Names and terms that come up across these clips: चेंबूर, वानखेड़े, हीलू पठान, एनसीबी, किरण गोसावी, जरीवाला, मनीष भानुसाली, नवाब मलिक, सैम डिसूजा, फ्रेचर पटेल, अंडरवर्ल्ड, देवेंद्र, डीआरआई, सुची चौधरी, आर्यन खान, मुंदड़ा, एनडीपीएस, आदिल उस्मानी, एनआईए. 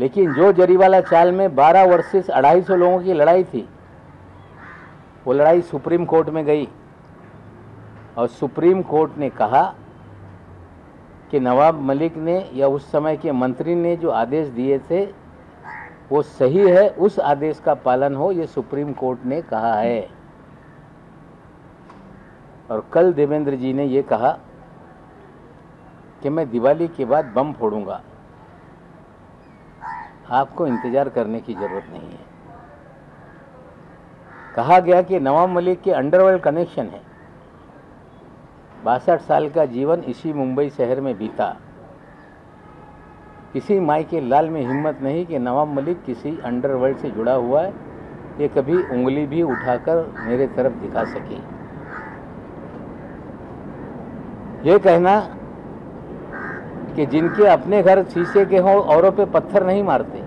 लेकिन जो जरीवाला चाल में 12 वर्सेस 250 लोगों की लड़ाई थी, वो लड़ाई सुप्रीम कोर्ट में गई और सुप्रीम कोर्ट ने कहा कि नवाब मलिक ने या उस समय के मंत्री ने जो आदेश दिए थे वो सही है, उस आदेश का पालन हो, ये सुप्रीम कोर्ट ने कहा है। और कल देवेंद्र जी ने ये कहा कि मैं दिवाली के बाद बम फोड़ूंगा, आपको इंतज़ार करने की ज़रूरत नहीं है। कहा गया कि नवाब मलिक के अंडरवर्ल्ड कनेक्शन है, 62 साल का जीवन इसी मुंबई शहर में बीता। किसी माई के लाल में हिम्मत नहीं कि नवाब मलिक किसी अंडरवर्ल्ड से जुड़ा हुआ है, ये कभी उंगली भी उठाकर मेरे तरफ दिखा सके। ये कहना कि जिनके अपने घर शीशे के हों औरों पे पत्थर नहीं मारते,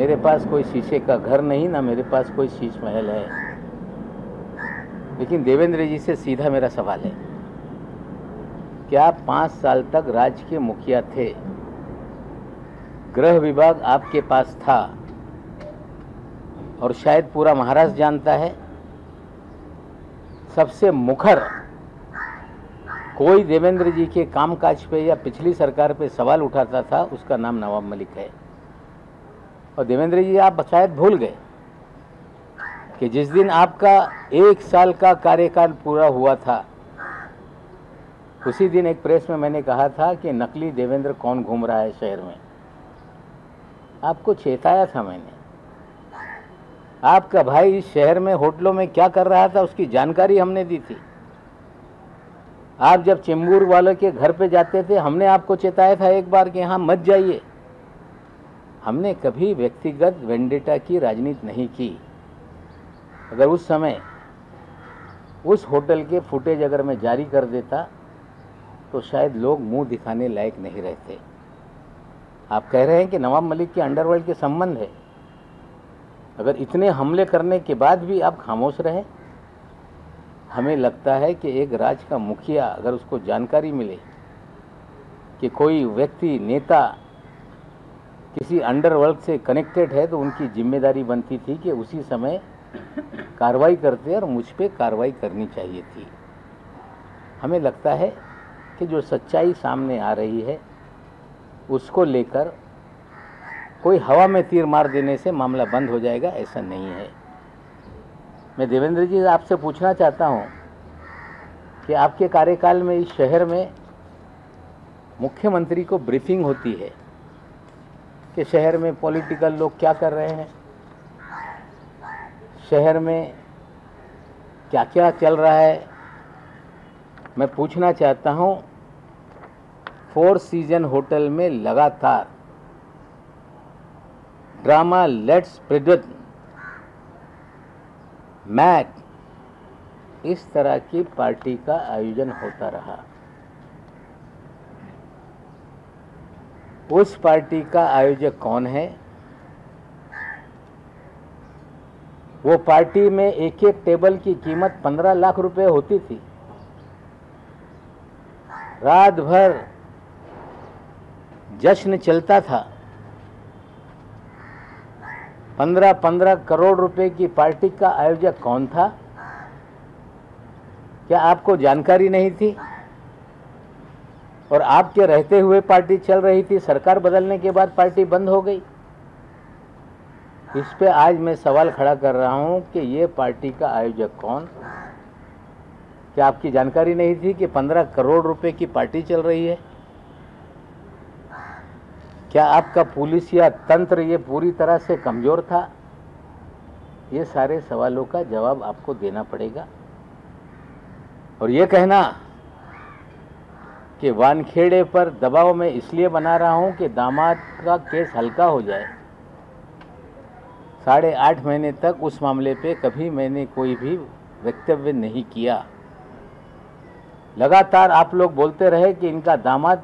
मेरे पास कोई शीशे का घर नहीं, ना मेरे पास कोई शीश महल है। लेकिन देवेंद्र जी से सीधा मेरा सवाल है, क्या 5 साल तक राज्य के मुखिया थे, गृह विभाग आपके पास था और शायद पूरा महाराष्ट्र जानता है, सबसे मुखर कोई देवेंद्र जी के कामकाज पे या पिछली सरकार पे सवाल उठाता था, उसका नाम नवाब मलिक है। और देवेंद्र जी आप शायद भूल गए कि जिस दिन आपका 1 साल का कार्यकाल पूरा हुआ था, उसी दिन एक प्रेस में मैंने कहा था कि नकली देवेंद्र कौन घूम रहा है शहर में, आपको चेताया था मैंने। आपका भाई इस शहर में होटलों में क्या कर रहा था उसकी जानकारी हमने दी थी। आप जब चेंबूर वालों के घर पे जाते थे, हमने आपको चेताया था एक बार कि यहाँ मत जाइए। हमने कभी व्यक्तिगत वेंडेटा की राजनीति नहीं की। अगर उस समय उस होटल के फुटेज अगर मैं जारी कर देता तो शायद लोग मुंह दिखाने लायक नहीं रहते। आप कह रहे हैं कि नवाब मलिक के अंडरवर्ल्ड के संबंध है, अगर इतने हमले करने के बाद भी आप खामोश रहे। हमें लगता है कि एक राज्य का मुखिया अगर उसको जानकारी मिले कि कोई व्यक्ति नेता किसी अंडरवर्ल्ड से कनेक्टेड है, तो उनकी जिम्मेदारी बनती थी कि उसी समय कार्रवाई करते और मुझ पर कार्रवाई करनी चाहिए थी। हमें लगता है कि जो सच्चाई सामने आ रही है उसको लेकर कोई हवा में तीर मार देने से मामला बंद हो जाएगा, ऐसा नहीं है। मैं देवेंद्र जी आपसे पूछना चाहता हूं कि आपके कार्यकाल में इस शहर में मुख्यमंत्री को ब्रीफिंग होती है कि शहर में पॉलिटिकल लोग क्या कर रहे हैं, शहर में क्या क्या चल रहा है। मैं पूछना चाहता हूं, 4 सीजन होटल में लगातार ड्रामा, लेट्स प्रद्युत मैच, इस तरह की पार्टी का आयोजन होता रहा। उस पार्टी का आयोजक कौन है, वो पार्टी में एक एक टेबल की कीमत 15 लाख रुपए होती थी। रात भर जश्न चलता था, 15-15 करोड़ रुपए की पार्टी का आयोजक कौन था, क्या आपको जानकारी नहीं थी? और आपके रहते हुए पार्टी चल रही थी, सरकार बदलने के बाद पार्टी बंद हो गई। इस पे आज मैं सवाल खड़ा कर रहा हूं कि ये पार्टी का आयोजक कौन, क्या आपकी जानकारी नहीं थी कि 15 करोड़ रुपए की पार्टी चल रही है? क्या आपका पुलिस या तंत्र ये पूरी तरह से कमज़ोर था? ये सारे सवालों का जवाब आपको देना पड़ेगा। और ये कहना कि वानखेड़े पर दबाव मैं इसलिए बना रहा हूं कि दामाद का केस हल्का हो जाए, 8.5 महीने तक उस मामले पे कभी मैंने कोई भी वक्तव्य नहीं किया। लगातार आप लोग बोलते रहे कि इनका दामाद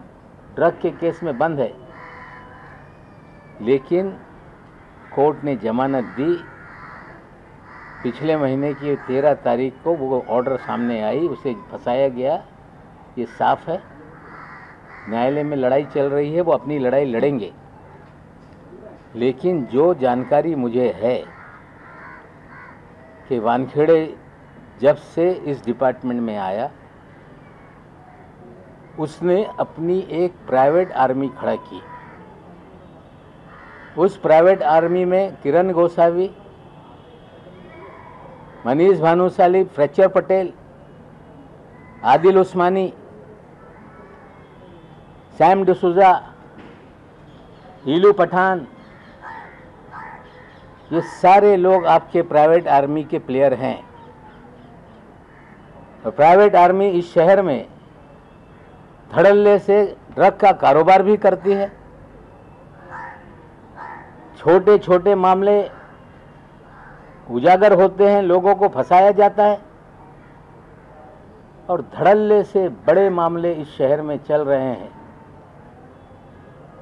ड्रग के केस में बंद है, लेकिन कोर्ट ने जमानत दी। पिछले महीने की 13 तारीख को वो ऑर्डर सामने आई, उसे फंसाया गया, ये साफ है। न्यायालय में लड़ाई चल रही है, वो अपनी लड़ाई लड़ेंगे। लेकिन जो जानकारी मुझे है कि वानखेड़े जब से इस डिपार्टमेंट में आया उसने अपनी एक प्राइवेट आर्मी खड़ा की। उस प्राइवेट आर्मी में किरण गोसावी, मनीष भानुसाली, फ्रेचर पटेल, आदिल उस्मानी, सैम डिसूजा, हीलू पठान, ये सारे लोग आपके प्राइवेट आर्मी के प्लेयर हैं। और प्राइवेट आर्मी इस शहर में धड़ल्ले से ड्रग का कारोबार भी करती है। छोटे छोटे मामले उजागर होते हैं, लोगों को फंसाया जाता है और धड़ल्ले से बड़े मामले इस शहर में चल रहे हैं।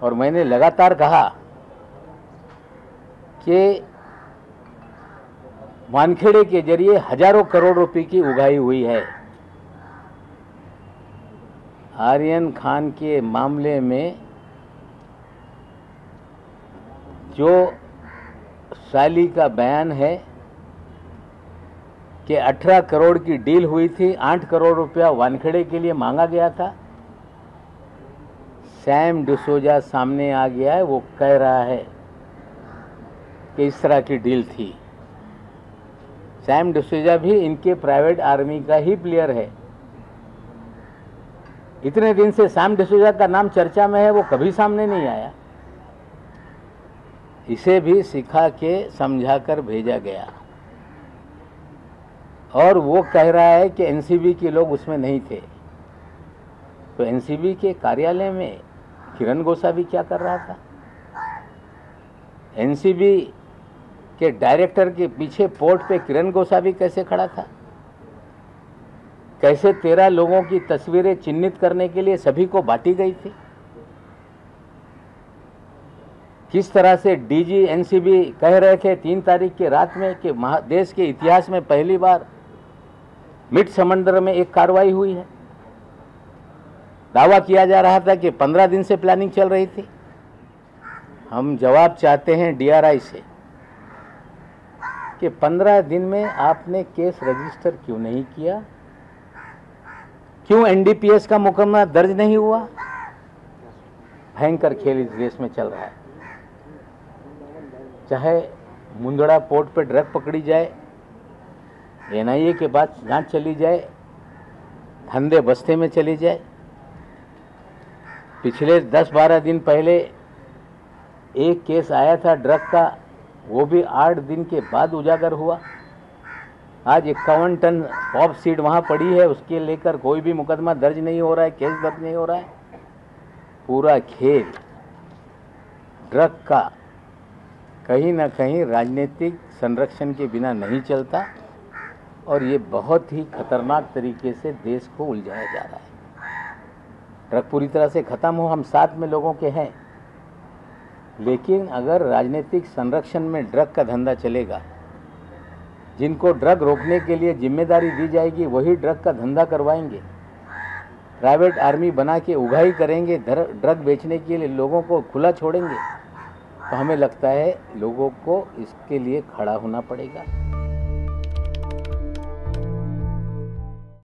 और मैंने लगातार कहा कि वानखेड़े के जरिए हजारों करोड़ रुपए की उगाही हुई है। आर्यन खान के मामले में जो साली का बयान है कि 18 करोड़ की डील हुई थी, 8 करोड़ रुपया वानखेड़े के लिए मांगा गया था। सैम डिसूजा सामने आ गया है, वो कह रहा है कि इस तरह की डील थी। सैम डिसूजा भी इनके प्राइवेट आर्मी का ही प्लेयर है। इतने दिन से सैम डिसूजा का नाम चर्चा में है, वो कभी सामने नहीं आया। इसे भी सिखा के समझा कर भेजा गया और वो कह रहा है कि एनसीबी के लोग उसमें नहीं थे। तो एनसीबी के कार्यालय में किरण गोसावी क्या कर रहा था? एनसीबी के डायरेक्टर के पीछे पोर्ट पे किरण गोसावी कैसे खड़ा था? कैसे 13 लोगों की तस्वीरें चिन्हित करने के लिए सभी को बांटी गई थी? किस तरह से डीजी एनसीबी कह रहे थे 3 तारीख की रात में कि देश के इतिहास में पहली बार मिड समंदर में एक कार्रवाई हुई है। दावा किया जा रहा था कि 15 दिन से प्लानिंग चल रही थी। हम जवाब चाहते हैं डीआरआई से कि 15 दिन में आपने केस रजिस्टर क्यों नहीं किया? क्यों एनडीपीएस का मुकदमा दर्ज नहीं हुआ? भयंकर खेल इस देश में चल रहा है। चाहे मुंदड़ा पोर्ट पर ड्रग पकड़ी जाए, एनआईए के बाद जांच चली जाए, धंधे बस्ते में चली जाए। पिछले 10-12 दिन पहले एक केस आया था ड्रग का, वो भी 8 दिन के बाद उजागर हुआ। आज 51 टन पॉप सीड वहाँ पड़ी है, उसके लेकर कोई भी मुकदमा दर्ज नहीं हो रहा है, केस दर्ज नहीं हो रहा है। पूरा खेल ड्रग का कहीं ना कहीं राजनीतिक संरक्षण के बिना नहीं चलता और ये बहुत ही खतरनाक तरीके से देश को उलझाया जा रहा है। ड्रग पूरी तरह से ख़त्म हो, हम साथ में लोगों के हैं, लेकिन अगर राजनीतिक संरक्षण में ड्रग का धंधा चलेगा, जिनको ड्रग रोकने के लिए जिम्मेदारी दी जाएगी वही ड्रग का धंधा करवाएंगे, प्राइवेट आर्मी बना के उगाही करेंगे, ड्रग बेचने के लिए लोगों को खुला छोड़ेंगे, तो हमें लगता है लोगों को इसके लिए खड़ा होना पड़ेगा।